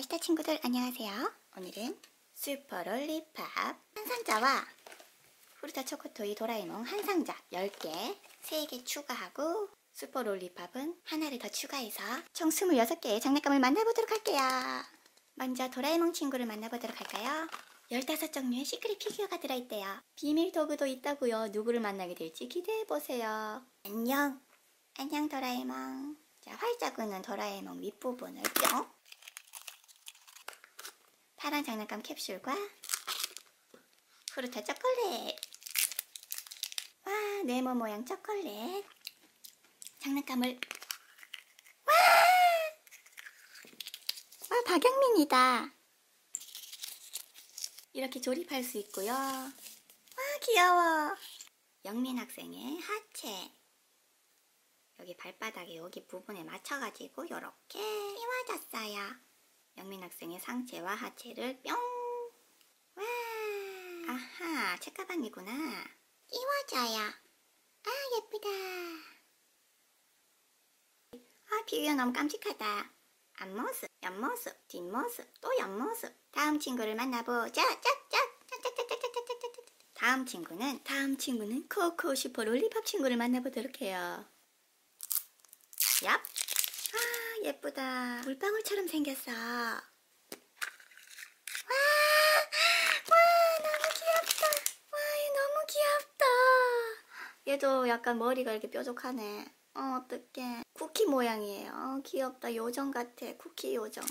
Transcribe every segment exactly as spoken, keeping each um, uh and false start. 마시따 친구들 안녕하세요. 오늘은 슈퍼롤리팝 한 상자와 후루타 초코토이 도라에몽 한 상자 열 개, 세 개 추가하고 슈퍼롤리팝은 하나를 더 추가해서 총 스물여섯 개의 장난감을 만나보도록 할게요. 먼저 도라에몽 친구를 만나보도록 할까요? 열다섯 종류의 시크릿 피규어가 들어있대요. 비밀 도구도 있다고요. 누구를 만나게 될지 기대해보세요. 안녕! 안녕 도라에몽. 자, 활자구는 도라에몽 윗부분을 뿅! 파란 장난감 캡슐과 후루타 초콜릿! 와, 네모 모양 초콜릿! 장난감을 와! 와, 박영민이다! 이렇게 조립할 수 있고요. 와, 귀여워! 영민 학생의 하체! 여기 발바닥에 여기 부분에 맞춰가지고 이렇게 끼워졌어요. 영민 학생의 상체와 하체를 뿅! 와! 아하, 책가방이구나. 끼워져요. 아, 예쁘다. 아, 피규어 너무 깜찍하다. 앞모습, 옆모습, 뒷모습, 또 옆모습. 다음 친구를 만나보자. 다음 친구는, 다음 친구는 코코 슈퍼롤리팝 친구를 만나보도록 해요. 얍! 아, 예쁘다. 물방울처럼 생겼어. 와! 와, 너무 귀엽다. 와, 얘 너무 귀엽다. 얘도 약간 머리가 이렇게 뾰족하네. 어, 어떡해. 쿠키 모양이에요. 어, 귀엽다. 요정 같아. 쿠키 요정.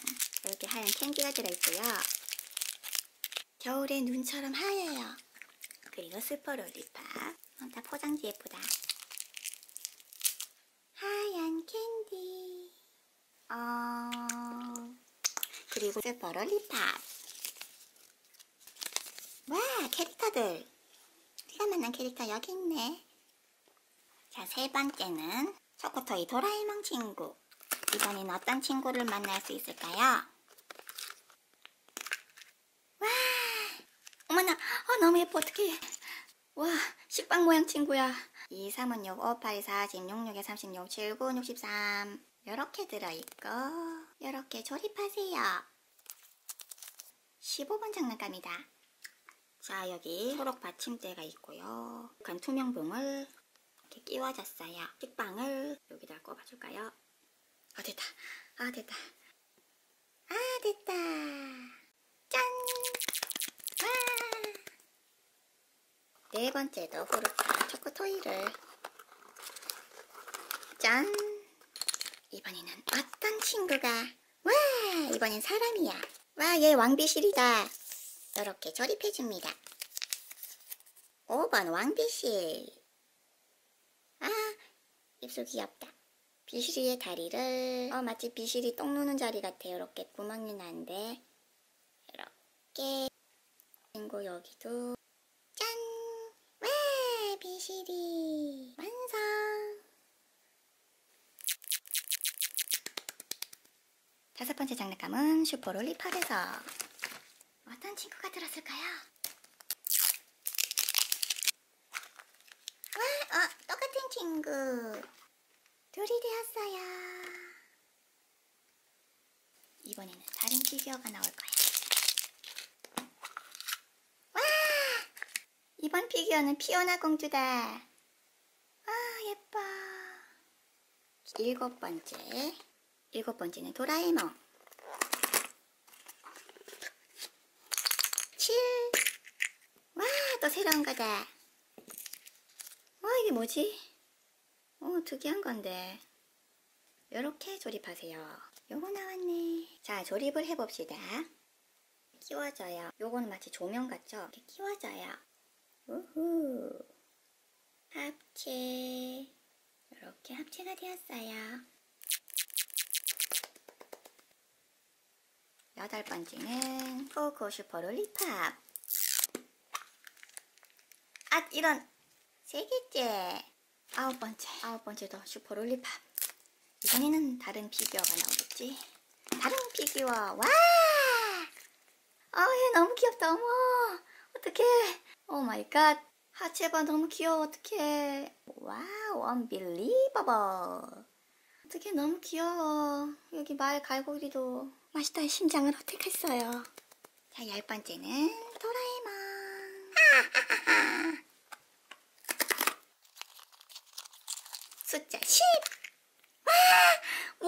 이렇게 하얀 캔디가 들어있고요. 겨울에 눈처럼 하얘요. 그리고 슈퍼롤리팝. 어, 다 포장지 예쁘다. 하얀 캔디. 어... 그리고 슈퍼롤리팝. 와, 캐릭터들. 우리가 만난 캐릭터 여기 있네. 자, 세 번째는 초코토이 도라에몽 친구. 이번엔 어떤 친구를 만날 수 있을까요? 와, 어머나, 어, 너무 예뻐. 어떡해. 와, 식빵 모양 친구야. 이, 삼, 오, 육, 오, 팔, 이, 사, 십, 육, 육, 칠, 구, 육, 삼 이렇게 들어있고 이렇게 조립하세요. 십오 번 장난감이다. 자, 여기 초록 받침대가 있고요. 약간 투명봉을 이렇게 끼워졌어요. 식빵을 여기다 꼽아줄까요? 아, 됐다. 아, 됐다. 아, 됐다. 짠! 와! 네 번째도 후루타 초코토이를 짠! 이번에는 어떤 친구가? 와! 이번엔 사람이야. 와, 얘 왕비실이다. 이렇게 조립해줍니다. 오 번 왕비실. 아, 입술 귀엽다. 비실이의 다리를 어, 마치 비실이 똥 누는 자리 같아. 이렇게 구멍이 나는데 이렇게 그리고 여기도 짠! 와, 비실이 완성! 다섯 번째 장난감은 슈퍼롤리팝에서 어떤 친구가 들었을까요? 와, 어, 똑같은 친구 둘이 되었어요. 이번에는 다른 피규어가 나올 거야. 와, 이번 피규어는 피오나 공주다. 아, 예뻐. 일곱 번째. 일곱 번째는 도라에몽. 칠. 와, 또 새로운 거다. 와, 이게 뭐지? 어, 특이한 건데. 요렇게 조립하세요. 요거 나왔네. 자, 조립을 해봅시다. 끼워져요. 요거는 마치 조명 같죠? 이렇게 끼워져요. 우후. 합체. 요렇게 합체가 되었어요. 여덟 번째는 코코 슈퍼롤리팝. 아, 이런 세 개째. 아홉 번째. 아홉 번째도 슈퍼롤리팝. 이번에는 다른 피규어가 나오겠지. 다른 피규어. 와! 아, 얘 너무 귀엽다. 어머, 어떡해. 오 마이 갓. 하체 봐, 너무 귀여워. 어떡해. 와우, 언빌리버블. 어떡해, 너무 귀여워. 여기 말 갈고리도. 마시따의 심장을 선택했어요. 자, 열 번째는 도라에몽. 숫자 십. 와,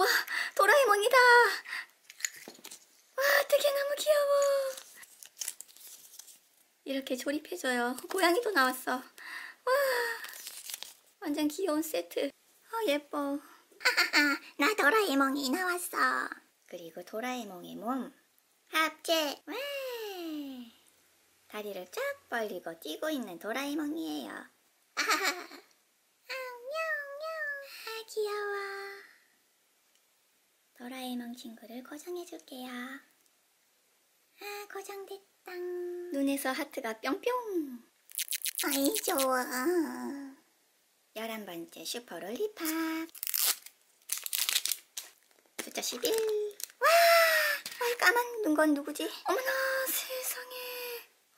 와, 도라에몽이다. 와, 되게 너무 귀여워. 이렇게 조립해줘요. 고양이도 나왔어. 와, 완전 귀여운 세트. 아, 예뻐. 나 도라에몽이 나왔어. 그리고 도라에몽의 몸 합체. 와, 다리를 쫙 벌리고 뛰고 있는 도라에몽이에요. 아, 귀여워. 도라에몽 친구를 고정해줄게요. 아, 고정됐다. 눈에서 하트가 뿅뿅. 아이, 좋아. 열한 번째 슈퍼롤리팝. 숫자 십일. 와, 아이, 까만 눈 건 누구지? 어머나, 세상에.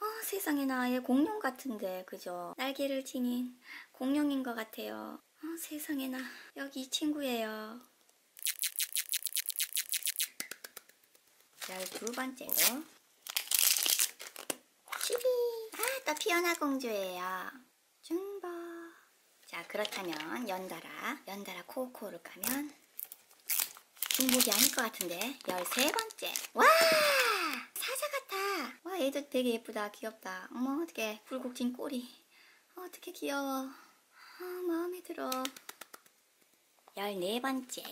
아, 세상에, 나 얘 공룡 같은데, 그죠? 날개를 지닌 공룡인 것 같아요. 아, 세상에, 나 여기 이 친구예요. 열두 번째로 십이. 아, 또 피오나 공주예요. 중복. 자, 그렇다면 연달아 연달아 코코를 까면 중복이 아닐 것 같은데. 열세 번째. 와, 사자 같아. 와, 얘도 되게 예쁘다. 귀엽다. 어머, 어떡해. 굴곡 진 꼬리. 어, 어떻게 귀여워. 아, 마음에 들어. 열네 번째.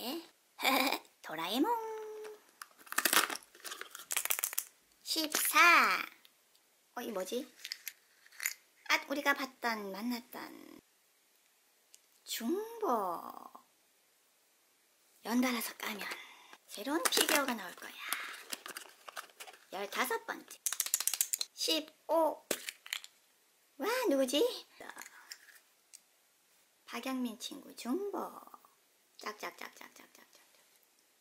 도라에몽. 십사. 어, 이 뭐지? 아, 우리가 봤던, 만났던 중복. 연달아서 까면 새로운 피규어가 나올 거야. 열다섯 번째. 십오. 와, 누구지? 박영민 친구 중복. 짝짝짝짝짝짝짝.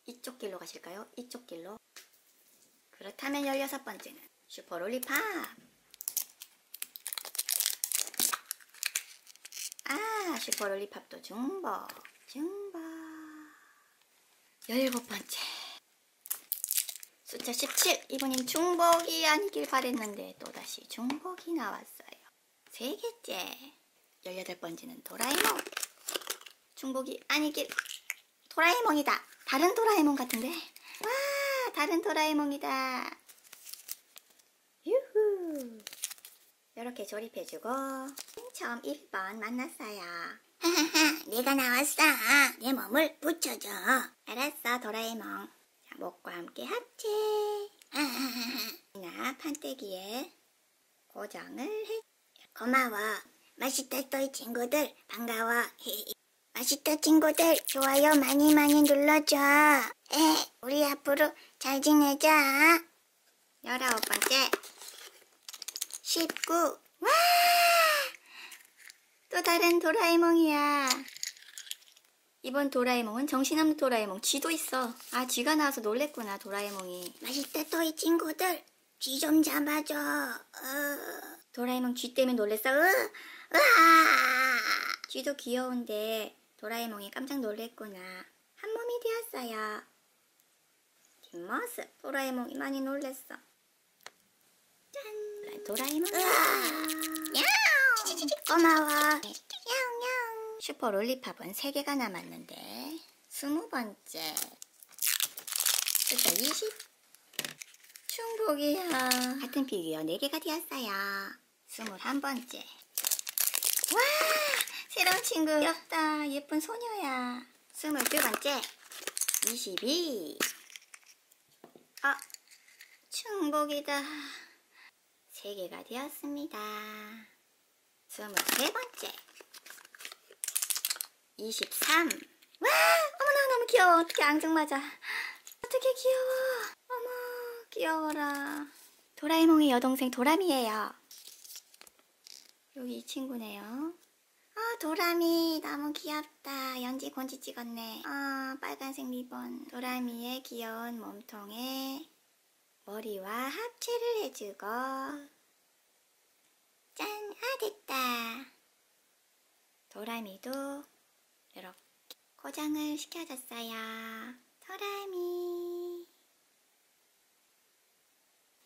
이쪽 길로 가실까요? 이쪽 길로. 그렇다면 열여섯 번째는 슈퍼롤리팝. 아, 슈퍼롤리팝도 중복. 중복. 열일곱 번째. 숫자 십칠. 이번엔 중복이 아니길 바랬는데 또다시 중복이 나왔어요. 세 개째. 열여덟 번째는 도라에몽. 중복이 아니길. 도라에몽이다. 다른 도라에몽 같은데. 와, 다른 도라에몽이다. 유후. 이렇게 조립해주고 처음 일 번 만났어요. 내가 나왔어. 내 몸을 붙여줘. 알았어, 도라에몽. 자, 목과 함께 합체. 나 판때기에 고정을 해. 고마워. 마시따 또이 친구들 반가워. 마시따 친구들 좋아요 많이 많이 눌러줘. 에, 우리 앞으로 잘 지내자. 열아홉 번째. 십구. 와, 또 다른 도라에몽이야. 이번 도라에몽은 정신없는 도라에몽. 쥐도 있어. 아, 쥐가 나와서 놀랬구나, 도라에몽이. 마시따 또이 친구들 쥐 좀 잡아줘. 어. 도라에몽 쥐 때문에 놀랬어. 으, 으아. 쥐도 귀여운데 도라에몽이 깜짝 놀랬구나. 한 몸이 되었어요. 뒷모습. 도라에몽이 많이 놀랬어. 짠. 도라에몽. 고마워. 야옹, 야옹. 슈퍼 롤리팝은 세 개가 남았는데 스무 번째. 숫자 이십. 충복이야. 같은 피규어 네 개가 되었어요. 스물한 번째. 와, 새로운 친구. 귀엽다. 예쁜 소녀야. 스물두 번째. 이십이. 아, 충복이다. 세 개가 되었습니다. 스물세 번째. 이십삼. 와, 어머나, 너무 귀여워. 어떻게 앙증맞아. 어떻게 귀여워. 어머, 귀여워라. 도라에몽의 여동생 도라미예요. 여기 이 친구네요. 아, 도라미 너무 귀엽다. 연지 곤지 찍었네. 아, 빨간색 리본. 도라미의 귀여운 몸통에 머리와 합체를 해주고. 짠! 아, 됐다. 도라미도 이렇게 고정을 시켜줬어요. 도라미.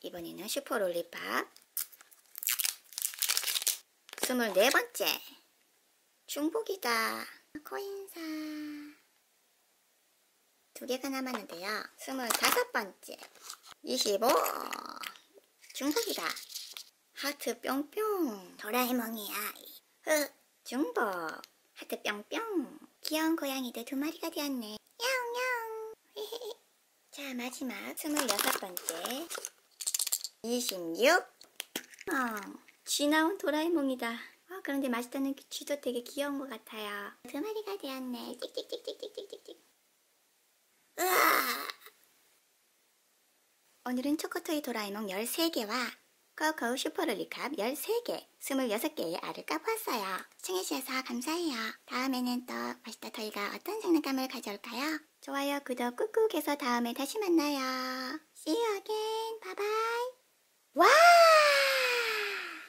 이번에는 슈퍼롤리팝 스물네 번째 중복이다. 코인사 두 개가 남았는데요. 스물다섯 번째 이십오 중복이다. 하트 뿅뿅 도라에몽이야. 흑 중복 하트 뿅뿅 귀여운 고양이들 두 마리가 되었네. 냥냥. 자, 마지막 스물여섯 번째 이십육 어, 쥐 나온 도라에몽이다. 어, 그런데 마시따는 쥐도 되게 귀여운 것 같아요. 두 마리가 되었네. 찍찍찍찍찍찍찍. 으아! 오늘은 초코토이 도라에몽 열세 개와 코코우 슈퍼롤리팝 열세 개, 스물여섯 개의 알을 까보았어요. 시청해주셔서 감사해요. 다음에는 또 마시따 토이가 어떤 장난감을 가져올까요? 좋아요, 구독 꾹꾹 해서 다음에 다시 만나요. See you again. 바이바이. 와!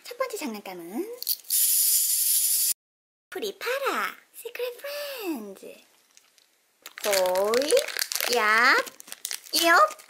첫 번째 장난감은 프리파라 시크릿프렌즈 호이 얍 이옵